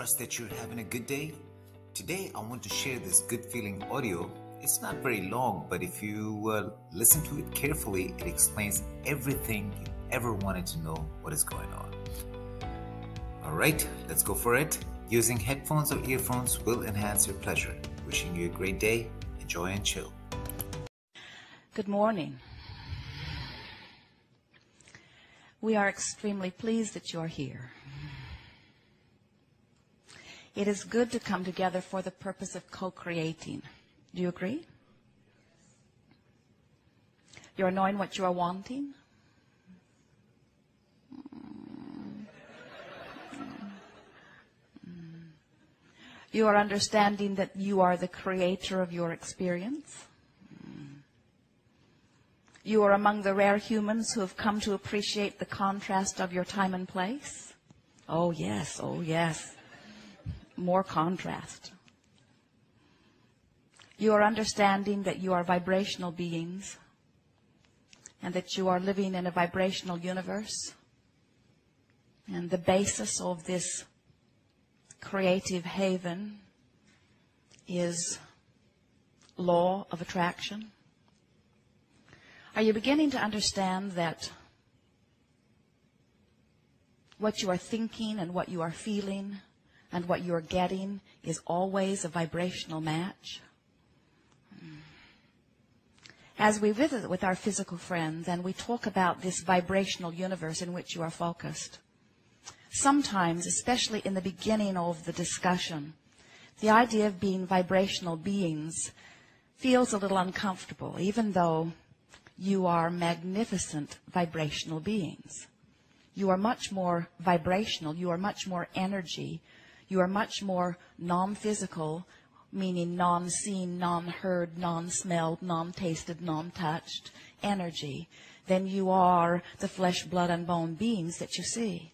trust that you're having a good day. Today I want to share this good feeling audio. It's not very long, but if you listen to it carefully, it explains everything you ever wanted to know what is going on. Alright, let's go for it. Using headphones or earphones will enhance your pleasure. Wishing you a great day. Enjoy and chill. Good morning. We are extremely pleased that you are here. It is good to come together for the purpose of co-creating. Do you agree? You're knowing what you are wanting? You are understanding that you are the creator of your experience. You are among the rare humans who have come to appreciate the contrast of your time and place. Oh yes, oh yes. More contrast. You are understanding that you are vibrational beings and that you are living in a vibrational universe. And the basis of this creative haven is law of attraction. Are you beginning to understand that what you are thinking and what you are feeling and what you are getting is always a vibrational match? As we visit with our physical friends and we talk about this vibrational universe in which you are focused, sometimes, especially in the beginning of the discussion, the idea of being vibrational beings feels a little uncomfortable, even though you are magnificent vibrational beings. You are much more vibrational. You are much more energy. You are much more non-physical, meaning non-seen, non-heard, non-smelled, non-tasted, non-touched energy, then you are the flesh, blood, and bone beings that you see.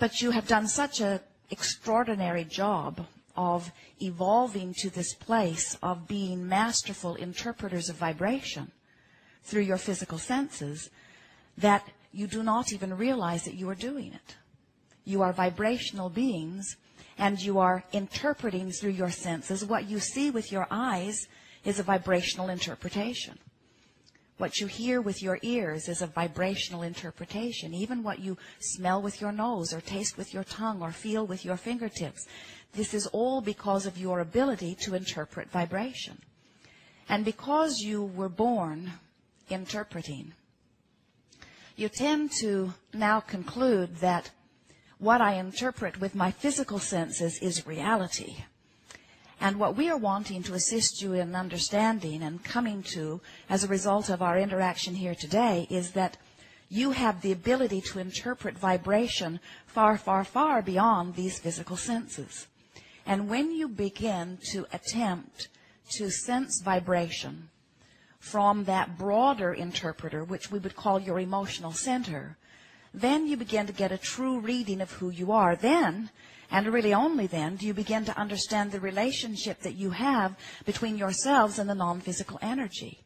But you have done such an extraordinary job of evolving to this place of being masterful interpreters of vibration through your physical senses that you do not even realize that you are doing it. You are vibrational beings, and you are interpreting through your senses. What you see with your eyes is a vibrational interpretation. What you hear with your ears is a vibrational interpretation. Even what you smell with your nose or taste with your tongue or feel with your fingertips. This is all because of your ability to interpret vibration. And because you were born interpreting, you tend to now conclude that what I interpret with my physical senses is reality. And what we are wanting to assist you in understanding and coming to as a result of our interaction here today is that you have the ability to interpret vibration far, far, far beyond these physical senses. And when you begin to attempt to sense vibration from that broader interpreter, which we would call your emotional center, then you begin to get a true reading of who you are. Then, and really only then, do you begin to understand the relationship that you have between yourselves and the non-physical energy.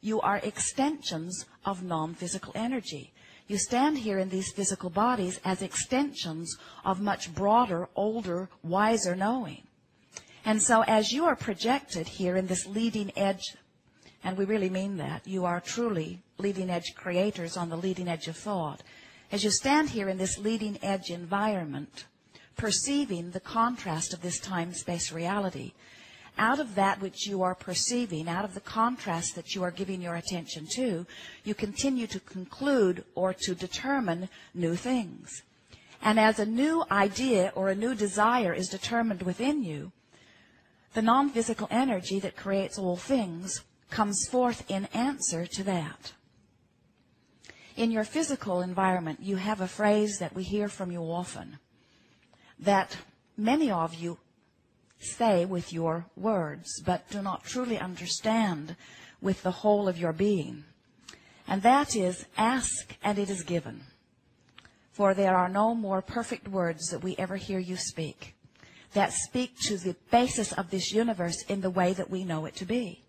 You are extensions of non-physical energy. You stand here in these physical bodies as extensions of much broader, older, wiser knowing. And so as you are projected here in this leading edge, and we really mean that, you are truly leading edge creators on the leading edge of thought. As you stand here in this leading edge environment, perceiving the contrast of this time-space reality, out of that which you are perceiving, out of the contrast that you are giving your attention to, you continue to conclude or to determine new things. And as a new idea or a new desire is determined within you, the non-physical energy that creates all things comes forth in answer to that. In your physical environment, you have a phrase that we hear from you often, that many of you say with your words, but do not truly understand with the whole of your being. And that is, ask and it is given. For there are no more perfect words that we ever hear you speak, that speak to the basis of this universe in the way that we know it to be.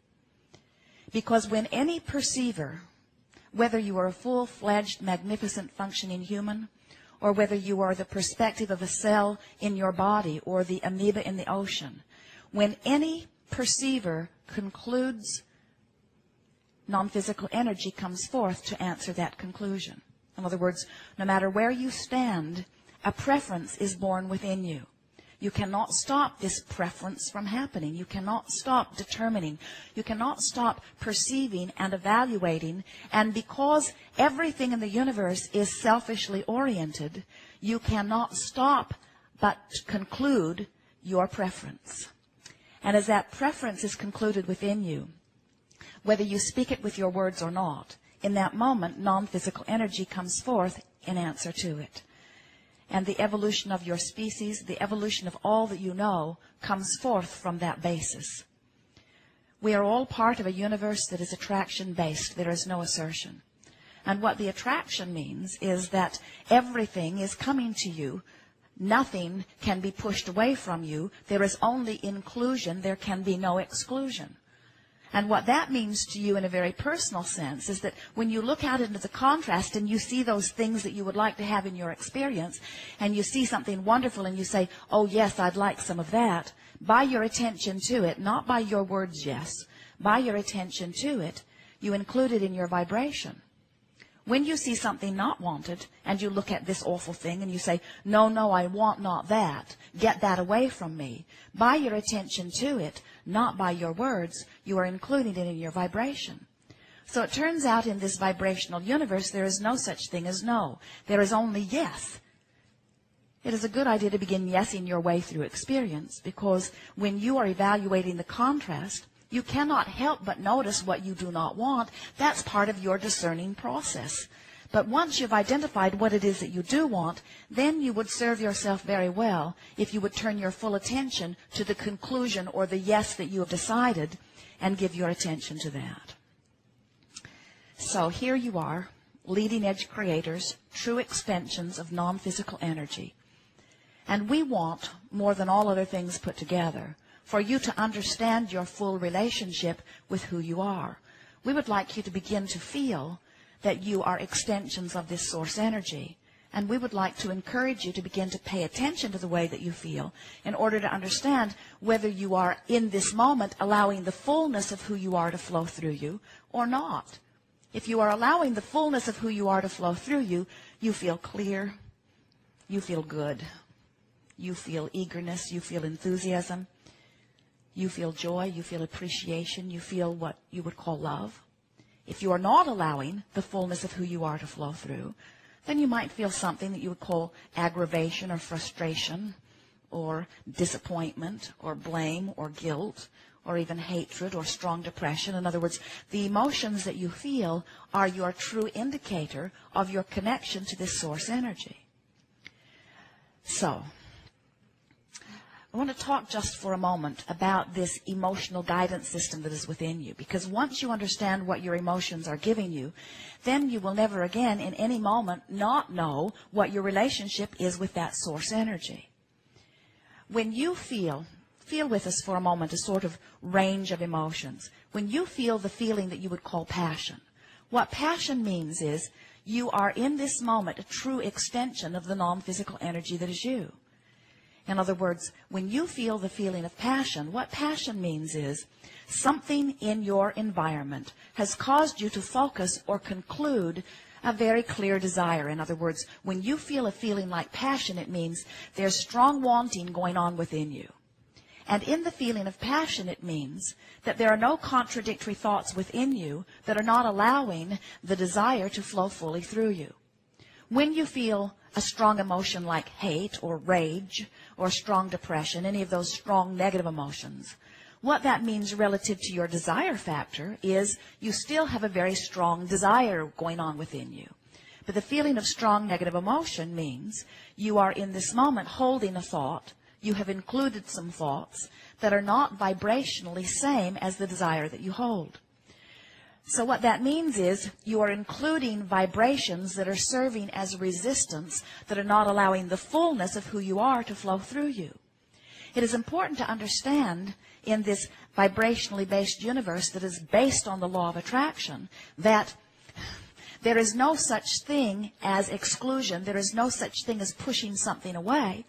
Because when any perceiver, whether you are a full-fledged, magnificent, functioning human, or whether you are the perspective of a cell in your body or the amoeba in the ocean. When any perceiver concludes non-physical energy comes forth to answer that conclusion. In other words, no matter where you stand, a preference is born within you. You cannot stop this preference from happening. You cannot stop determining. You cannot stop perceiving and evaluating. And because everything in the universe is selfishly oriented, you cannot stop but conclude your preference. And as that preference is concluded within you, whether you speak it with your words or not, in that moment, non-physical energy comes forth in answer to it. And the evolution of your species, the evolution of all that you know, comes forth from that basis. We are all part of a universe that is attraction-based. There is no assertion. And what the attraction means is that everything is coming to you. Nothing can be pushed away from you. There is only inclusion. There can be no exclusion. And what that means to you in a very personal sense is that when you look out into the contrast and you see those things that you would like to have in your experience, and you see something wonderful and you say, oh yes, I'd like some of that, by your attention to it, not by your words yes, by your attention to it, you include it in your vibration. When you see something not wanted and you look at this awful thing and you say, no, no, I want not that, get that away from me, by your attention to it, not by your words, you are including it in your vibration. So it turns out in this vibrational universe, there is no such thing as no. There is only yes. It is a good idea to begin yesing your way through experience, because when you are evaluating the contrast, you cannot help but notice what you do not want. That's part of your discerning process. But once you've identified what it is that you do want, then you would serve yourself very well if you would turn your full attention to the conclusion or the yes that you have decided and give your attention to that. So here you are, leading edge creators, true extensions of non-physical energy. And we want, more than all other things put together, for you to understand your full relationship with who you are. We would like you to begin to feel that you are extensions of this source energy. And we would like to encourage you to begin to pay attention to the way that you feel in order to understand whether you are in this moment allowing the fullness of who you are to flow through you or not. If you are allowing the fullness of who you are to flow through you, you feel clear, you feel good, you feel eagerness, you feel enthusiasm, you feel joy, you feel appreciation, you feel what you would call love. If you are not allowing the fullness of who you are to flow through, then you might feel something that you would call aggravation or frustration or disappointment or blame or guilt or even hatred or strong depression. In other words, the emotions that you feel are your true indicator of your connection to this source energy. So, I want to talk just for a moment about this emotional guidance system that is within you, because once you understand what your emotions are giving you, then you will never again in any moment not know what your relationship is with that source energy. When you feel with us for a moment a sort of range of emotions. When you feel the feeling that you would call passion, what passion means is you are in this moment a true extension of the non-physical energy that is you. In other words, when you feel the feeling of passion, what passion means is something in your environment has caused you to focus or conclude a very clear desire. In other words, when you feel a feeling like passion, it means there's strong wanting going on within you. And in the feeling of passion, it means that there are no contradictory thoughts within you that are not allowing the desire to flow fully through you. When you feel a strong emotion like hate or rage or strong depression, any of those strong negative emotions, what that means relative to your desire factor is you still have a very strong desire going on within you. But the feeling of strong negative emotion means you are in this moment holding a thought. You have included some thoughts that are not vibrationally same as the desire that you hold. So what that means is you are including vibrations that are serving as resistance, that are not allowing the fullness of who you are to flow through you. It is important to understand in this vibrationally based universe that is based on the law of attraction that There is no such thing as exclusion. There is no such thing as pushing something away.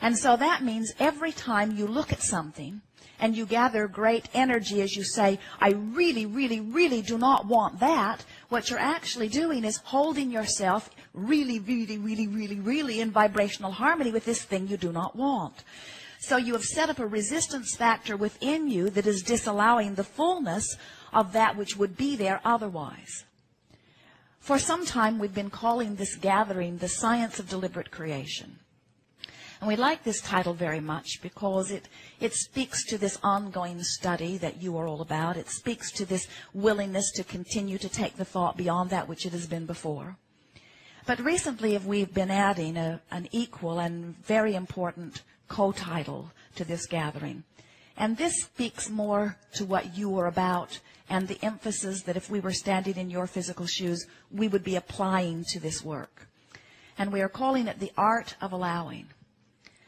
And so that means every time you look at something and you gather great energy as you say, I really, really, really do not want that, what you're actually doing is holding yourself really, really, really, really, really in vibrational harmony with this thing you do not want. So you have set up a resistance factor within you that is disallowing the fullness of that which would be there otherwise. For some time we've been calling this gathering the science of deliberate creation. And we like this title very much because it speaks to this ongoing study that you are all about. It speaks to this willingness to continue to take the thought beyond that which it has been before. But recently we've been adding an equal and very important co-title to this gathering. And this speaks more to what you are about and the emphasis that if we were standing in your physical shoes, we would be applying to this work. And we are calling it the art of allowing,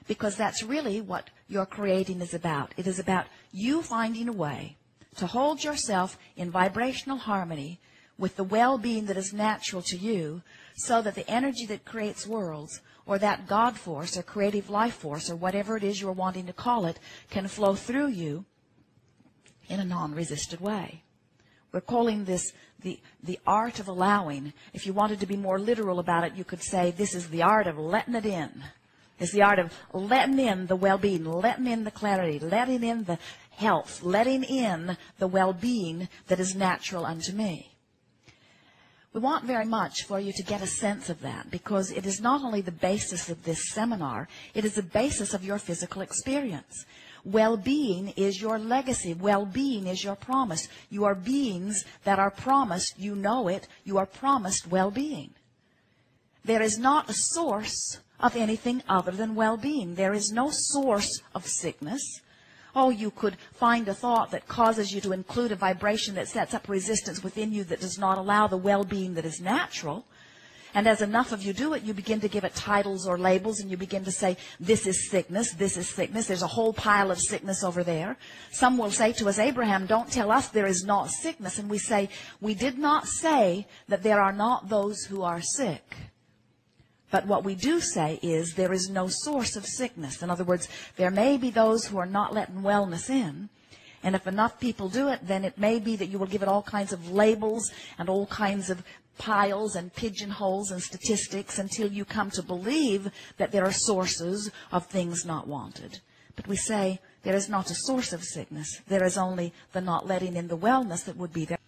because that's really what your creating is about. It is about you finding a way to hold yourself in vibrational harmony with the well-being that is natural to you, so that the energy that creates worlds, or that God force, or creative life force, or whatever it is you're wanting to call it, can flow through you in a non-resisted way. We're calling this the art of allowing. If you wanted to be more literal about it, you could say this is the art of letting it in. It's the art of letting in the well-being, letting in the clarity, letting in the health, letting in the well-being that is natural unto me. We want very much for you to get a sense of that, because it is not only the basis of this seminar, it is the basis of your physical experience. Well-being is your legacy. Well-being is your promise. You are beings that are promised, you know it, you are promised well-being. There is not a source of anything other than well-being. There is no source of sickness. Oh, you could find a thought that causes you to include a vibration that sets up resistance within you that does not allow the well-being that is natural. And as enough of you do it, you begin to give it titles or labels, and you begin to say, this is sickness, this is sickness. There's a whole pile of sickness over there. Some will say to us, Abraham, don't tell us there is not sickness. And we say, we did not say that there are not those who are sick. But what we do say is there is no source of sickness. In other words, there may be those who are not letting wellness in. And if enough people do it, then it may be that you will give it all kinds of labels and all kinds of piles and pigeonholes and statistics until you come to believe that there are sources of things not wanted. But we say there is not a source of sickness. There is only the not letting in the wellness that would be there.